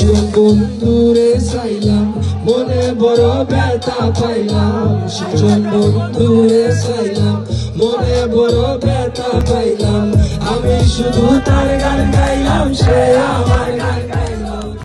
কিছু বন্ধুরে চাইলাম মনে বড় ব্যথা পাইলাম সেজন বন্ধুরে চাইলাম মনে বড় ব্যথা পাইলাম আমি শুধু তার গান গাইলাম সে আমার গান